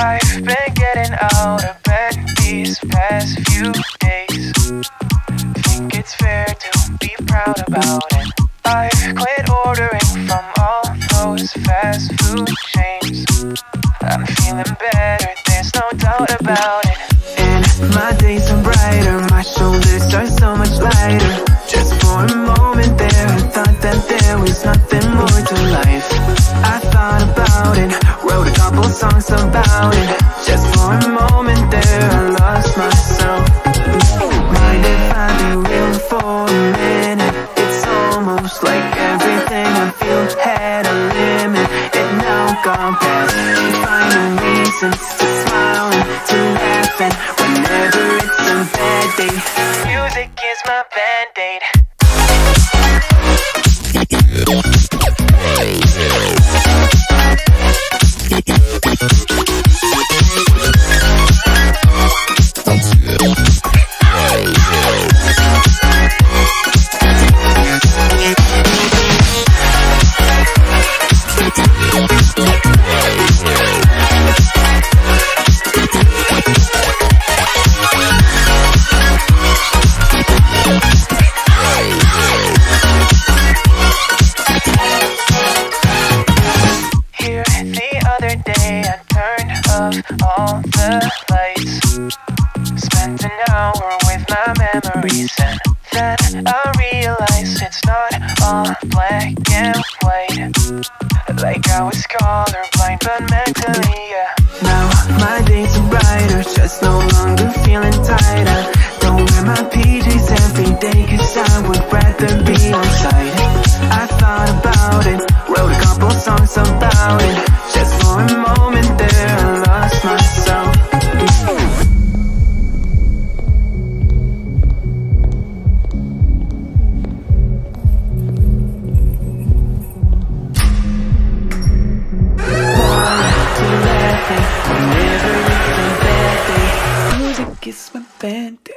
I've been getting out of bed these past few days. Think it's fair to be proud about it. I've quit ordering from all those fast food chains. I'm feeling better, there's no doubt about it. And my days are brighter, my shoulders are so much lighter. Just for a moment there, I thought that there was nothing more to life. I thought about it, wrote a couple songs about it. Just for a moment there, I lost myself. Mind if I be real for a minute? It's almost like everything I feel had a limit. It now gone past. Can't find a reason to smile and to laugh, and whenever it's a bad day, music is my band-aid. All the lights, spent an hour with my memories, and then I realized it's not all black and white. Like I was colorblind, but mentally, yeah. Now my days are brighter, just no longer feeling tighter. Don't wear my PJs every day, cause I would rather be on site. I thought about it, wrote a couple songs about it. Just for a moment there, I lost myself. Whenever it's a bad day, music is my band.